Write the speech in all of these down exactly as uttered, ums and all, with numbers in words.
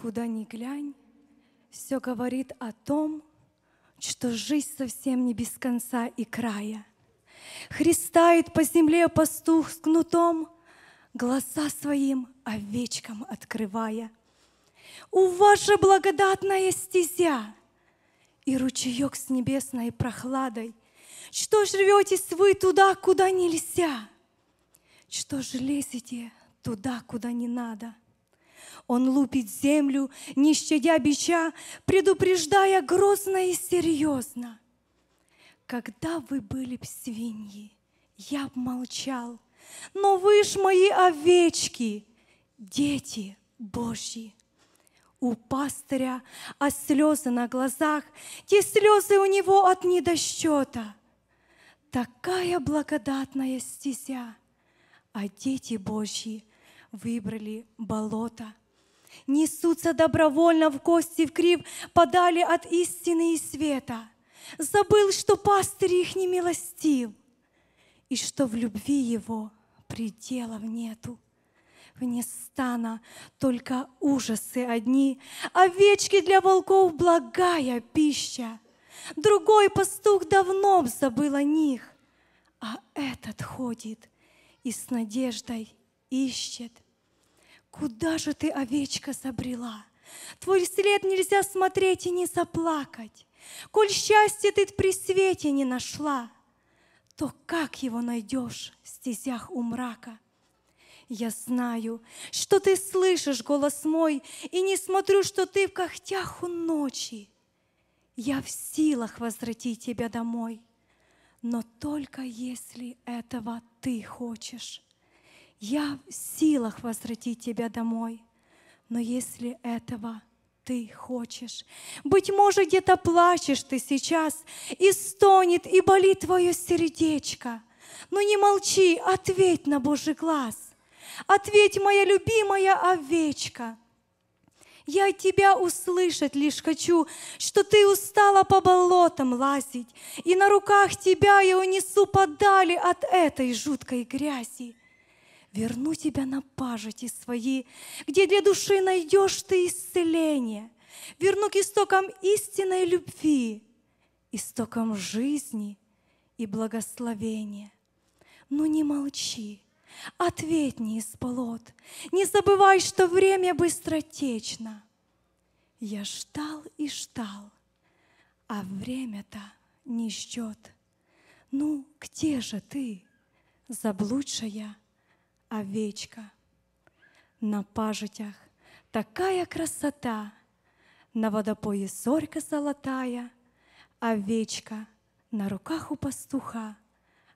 Куда ни глянь, все говорит о том, что жизнь совсем не без конца и края. Христает по земле пастух с кнутом, глаза своим овечкам открывая. У вас же благодатная стезя и ручеек с небесной прохладой. Что ж рветесь вы туда, куда нельзя? Что ж лезете туда, куда не надо? Он лупит землю, не щадя бича, предупреждая грозно и серьезно. Когда вы были б свиньи, я б молчал, но вы ж мои овечки, дети Божьи. У пастыря, а слезы на глазах, те слезы у него от недосчета. Такая благодатная стезя, а дети Божьи выбрали болото. Несутся добровольно в гости в крив, подали от истины и света. Забыл, что пастырь их не милостив, и что в любви его пределов нету. Вне стана только ужасы одни, овечки для волков благая пища. Другой пастух давно б забыл о них, а этот ходит и с надеждой ищет. Куда же ты, овечка, забрела? Твой след нельзя смотреть и не заплакать. Коль счастье ты при свете не нашла, то как его найдешь в стезях у мрака? Я знаю, что ты слышишь голос мой, и не смотрю, что ты в когтях у ночи. Я в силах возвратить тебя домой, но только если этого ты хочешь. Я в силах возвратить тебя домой, но если этого ты хочешь. Быть может, где-то плачешь ты сейчас, и стонет, и болит твое сердечко. Но не молчи, ответь на Божий глаз. Ответь, моя любимая овечка. Я тебя услышать лишь хочу, что ты устала по болотам лазить, и на руках тебя я унесу подали от этой жуткой грязи. Верну тебя на пажити свои, где для души найдешь ты исцеление. Верну к истокам истинной любви, истокам жизни и благословения. Но не молчи, ответь не из болот, не забывай, что время быстротечно. Я ждал и ждал, а время-то не ждет. Ну, где же ты, заблудшая овечка? На пажитях такая красота, на водопое зорька золотая, овечка на руках у пастуха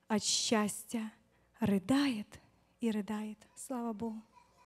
от счастья рыдает и рыдает. Слава Богу.